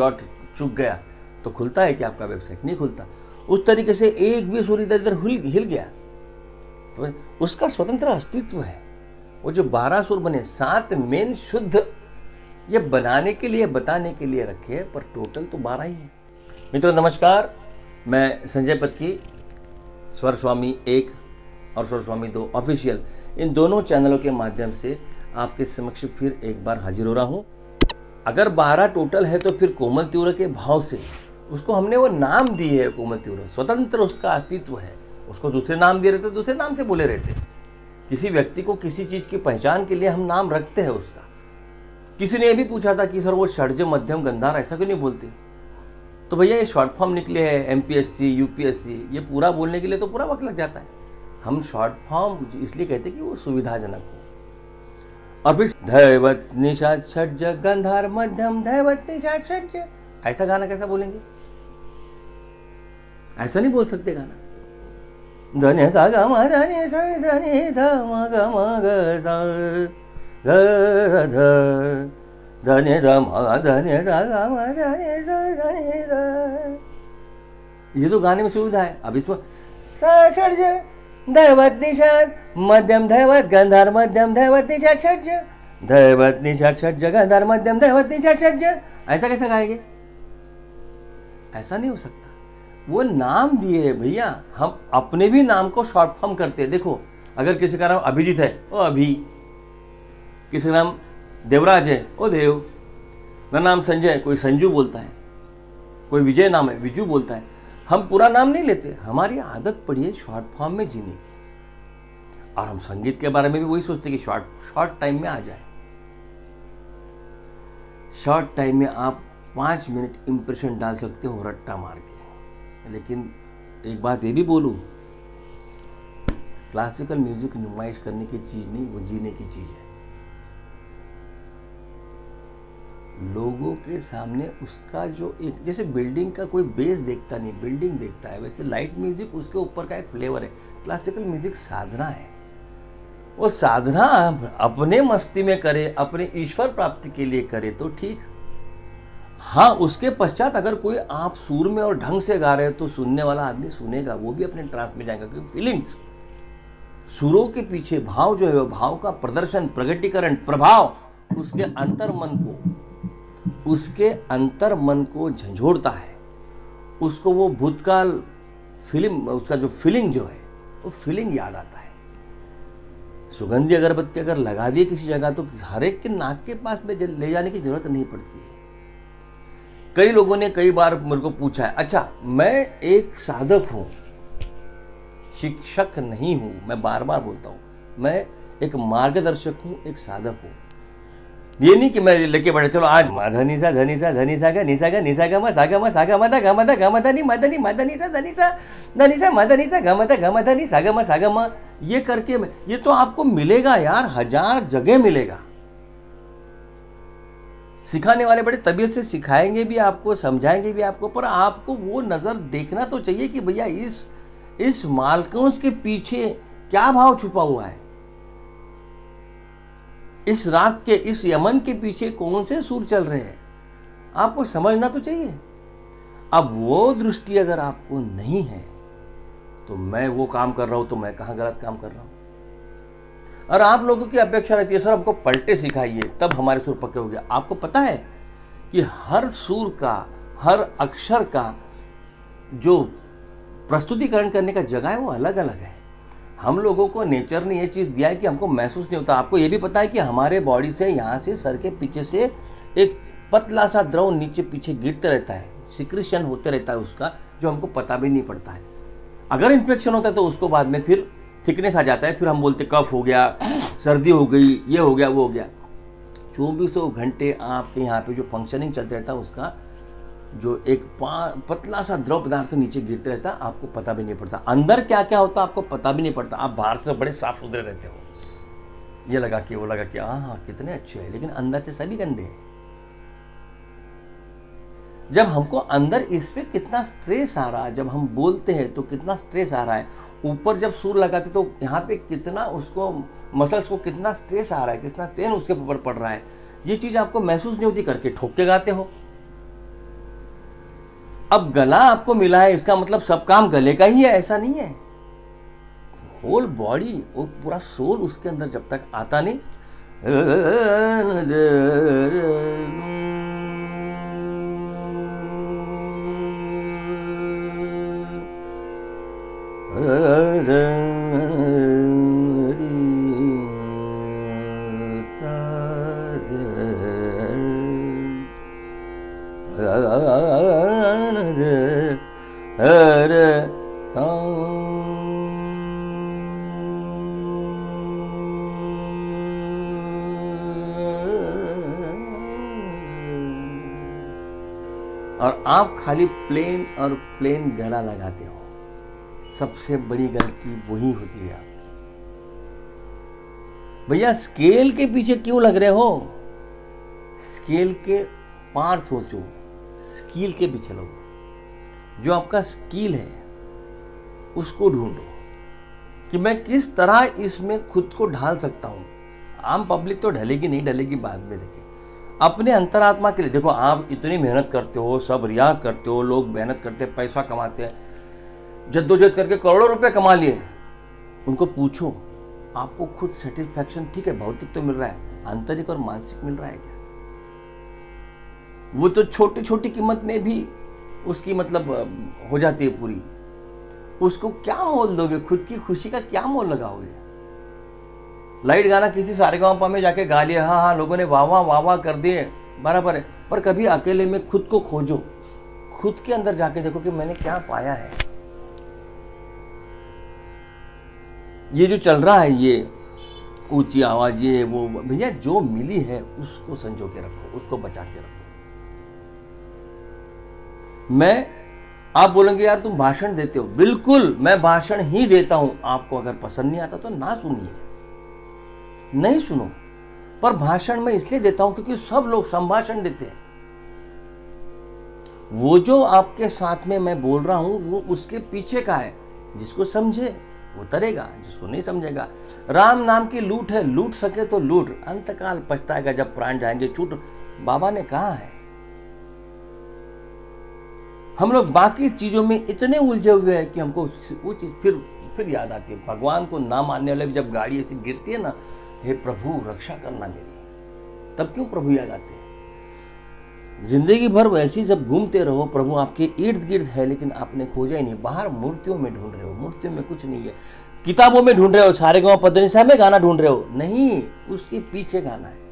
Dot चूक गया तो खुलता है कि आपका वेबसाइट नहीं खुलता। उस तरीके से एक भी सूर्य इधर हिल गया तो उसका स्वतंत्र अस्तित्व है। वो जो 12 सुर बने, 7 मेन शुद्ध, ये बनाने के लिए बताने के लिए रखे हैं, पर टोटल तो 12 ही है। मित्रों नमस्कार, मैं संजय पतकी, स्वर स्वामी 1 और स्वर स्वामी 2 ऑफिशियल, इन दोनों चैनलों के माध्यम से आपके समक्ष फिर एक बार हाजिर हो रहा हूँ। अगर 12 टोटल है तो फिर कोमल तीव्र के भाव से उसको हमने वो नाम दिए है, कोमल तीव्र स्वतंत्र उसका अस्तित्व है। उसको दूसरे नाम दिए रहते, दूसरे नाम से बोले रहते। किसी व्यक्ति को किसी चीज़ की पहचान के लिए हम नाम रखते हैं उसका। किसी ने भी पूछा था कि सर वो षड्ज मध्यम गंधार ऐसा क्यों नहीं बोलते, तो भैया ये शॉर्ट फॉर्म निकले हैं MPSC UPSC, ये पूरा बोलने के लिए तो पूरा वक्त लग जाता है। हम शॉर्ट फॉर्म इसलिए कहते कि वो सुविधाजनक हो। और फिर धैवत निषाद षड्ज गंधार मध्यम धैवत निषाद षड्ज, ऐसा गाना कैसा बोलेंगे? ऐसा नहीं बोल सकते गाना। धने सा ग म धने सा धने ध म ग सा ध ध धने ध म धने सा ग म धने सा धने ध, ये तो गाने में सुविधा है। अब इसमें सा षड्ज धैवत निषाद मध्यम धैवत गंधार मध्यम धैवत निषाद षड्ज धैवत निषाद षड्ज गंधार मध्यम धैवत निषाद षड्ज, ऐसा कैसा गाएंगे? ऐसा नहीं हो सकता। वो नाम दिए है भैया, हम अपने भी नाम को शॉर्ट फॉर्म करते हैं। देखो अगर किसी का नाम अभिजीत है ओ अभी, किसी का नाम देवराज है ओ देव, मेरा नाम संजय, कोई संजू बोलता है, कोई विजय नाम है विजू बोलता है। हम पूरा नाम नहीं लेते, हमारी आदत पड़ी है शॉर्ट फॉर्म में जीने की। और हम संगीत के बारे में भी वही सोचते कि शॉर्ट टाइम में आ जाए। शॉर्ट टाइम में आप 5 मिनट इम्प्रेशन डाल सकते हो रट्टा मार के। लेकिन एक बात ये भी बोलूँ, क्लासिकल म्यूजिक नुमाइश करने की चीज़ नहीं, वो जीने की चीज़ है। लोगों के सामने उसका जो एक, जैसे बिल्डिंग का कोई बेस देखता नहीं, बिल्डिंग देखता है, वैसे लाइट म्यूजिक उसके ऊपर का एक फ्लेवर है। क्लासिकल म्यूजिक साधना है। वो साधना हम अपने मस्ती में करें, अपने ईश्वर प्राप्ति के लिए करें तो ठीक। हाँ, उसके पश्चात अगर कोई आप सुर में और ढंग से गा रहे हो तो सुनने वाला आदमी सुनेगा, वो भी अपने ट्रांस में जाएगा। क्योंकि फीलिंग्स, सुरों के पीछे भाव जो है, वो भाव का प्रदर्शन, प्रगटीकरण, प्रभाव उसके अंतर मन को झंझोड़ता है। उसको वो भूतकाल फिल्म, उसका जो फीलिंग जो है, वो फीलिंग याद आता है। सुगंधी अगरबत्ती अगर लगा दिए किसी जगह तो हर एक के नाक के पास में ले जाने की जरूरत नहीं पड़ती है। कई लोगों ने कई बार मेरे को पूछा है, अच्छा मैं एक साधक हूँ, शिक्षक नहीं हूँ। मैं बार बार बोलता हूँ, मैं एक मार्गदर्शक हूँ, एक साधक हूँ। ये नहीं कि मैं लेके बैठे चलो आज धनीसा धनीसा धनीसा का निशा का निशा गा सा गा सा गा माता गा माता गा माता नी माता नी माता निशा धनीसा धनीसा माता निशा गा माता नी सा गा मा, ये करके ये तो आपको मिलेगा यार, 1000 जगह मिलेगा। सिखाने वाले बड़े तबीयत से सिखाएंगे भी आपको, समझाएंगे भी आपको, पर आपको वो नज़र देखना तो चाहिए कि भैया इस मालकंस के पीछे क्या भाव छुपा हुआ है, इस राग के, इस यमन के पीछे कौन से सुर चल रहे हैं, आपको समझना तो चाहिए। अब वो दृष्टि अगर आपको नहीं है तो मैं वो काम कर रहा हूँ तो मैं कहाँ गलत काम कर रहा हूँ? और आप लोगों की अपेक्षा रहती है सर हमको पलटे सिखाइए तब हमारे सुर पक्के हो गया। आपको पता है कि हर सुर का, हर अक्षर का जो प्रस्तुतिकरण करने का जगह है वो अलग अलग है। हम लोगों को नेचर ने ये चीज़ दिया है कि हमको महसूस नहीं होता। आपको ये भी पता है कि हमारे बॉडी से, यहाँ से सर के पीछे से एक पतला सा द्रव नीचे पीछे गिरते रहता है, सिक्रीशन होते रहता है उसका, जो हमको पता भी नहीं पड़ता है। अगर इन्फेक्शन होता है तो उसको बाद में फिर थिकनेस आ जाता है, फिर हम बोलते कफ हो गया, सर्दी हो गई, ये हो गया, वो हो गया। 2400 घंटे आपके यहाँ पे जो फंक्शनिंग चलते रहता है उसका, जो एक पतला सा द्रव पदार्थ नीचे गिरते रहता है, आपको पता भी नहीं पड़ता। अंदर क्या क्या होता है आपको पता भी नहीं पड़ता। आप बाहर से बड़े साफ सुथरे रहते हो, ये लगा कि वो लगा कि हाँ कितने अच्छे हैं, लेकिन अंदर से सभी गंदे हैं। जब हमको अंदर इस पर कितना स्ट्रेस आ रहा है, जब हम बोलते हैं तो कितना स्ट्रेस आ रहा है, ऊपर जब सुर लगाते तो यहाँ पे कितना उसको मसल्स को कितना स्ट्रेस आ रहा है, कितना टेन उसके ऊपर पड़ रहा है, ये चीज़ आपको महसूस नहीं होती। करके ठोक के गाते हो, अब गला आपको मिला है, इसका मतलब सब काम गले का ही है, ऐसा नहीं है। होल बॉडी, वो पूरा सोल उसके अंदर जब तक आता नहीं, और आप खाली प्लेन और प्लेन गला लगाते हो, सबसे बड़ी गलती वही होती है आपकी। भैया स्केल के पीछे क्यों लग रहे हो? स्केल के पार सोचो, स्किल के पीछे लगो। जो आपका स्किल है उसको ढूंढो कि मैं किस तरह इसमें खुद को ढाल सकता हूँ। आम पब्लिक तो ढलेगी नहीं, ढलेगी बाद में देखें। अपने अंतरात्मा के लिए देखो, आप इतनी मेहनत करते हो, सब रियाज करते हो, लोग मेहनत करते हैं, पैसा कमाते हैं, जद्दोजहद करके करोड़ों रुपए कमा लिए। उनको पूछो आपको खुद सेटिस्फैक्शन, ठीक है भौतिक तो मिल रहा है, आंतरिक और मानसिक मिल रहा है क्या? वो तो छोटी छोटी कीमत में भी उसकी मतलब हो जाती है पूरी। उसको क्या मोल दोगे? खुद की खुशी का क्या मोल लगाओगे? लाइट गाना किसी सारे गाँव पा में जाके गा लिया, हाँ हाँ लोगों ने वाह वाह वाह वाह कर दिए, बराबर है। पर कभी अकेले में खुद को खोजो, खुद के अंदर जाके देखो कि मैंने क्या पाया है। ये जो चल रहा है, ये ऊंची आवाज, ये वो, भैया जो मिली है उसको संजो के रखो, उसको बचा के रखो। मैं, आप बोलेंगे यार तुम भाषण देते हो, बिल्कुल मैं भाषण ही देता हूं। आपको अगर पसंद नहीं आता तो ना सुनिए, नहीं सुनो। पर भाषण मैं इसलिए देता हूं क्योंकि सब लोग संभाषण देते हैं। वो जो आपके साथ में मैं बोल रहा हूं वो उसके पीछे का है, जिसको समझे वो तरेगा, जिसको नहीं समझेगा। राम नाम की लूट है, लूट सके तो लूट, अंतकाल पछताएगा जब प्राण जाएंगे छूट, बाबा ने कहा है। हम लोग बाकी चीज़ों में इतने उलझे हुए हैं कि हमको वो चीज़ फिर याद आती है। भगवान को ना मानने वाले भी जब गाड़ी ऐसी गिरती है ना, हे प्रभु रक्षा करना मेरी, तब क्यों प्रभु याद आते हैं? जिंदगी भर वैसे जब घूमते रहो, प्रभु आपके इर्द गिर्द है लेकिन आपने खोजा ही नहीं। बाहर मूर्तियों में ढूंढ रहे हो, मूर्तियों में कुछ नहीं है। किताबों में ढूंढ रहे हो, सारे गाँव पदनिशा में गाना ढूंढ रहे हो, नहीं, उसके पीछे गाना है।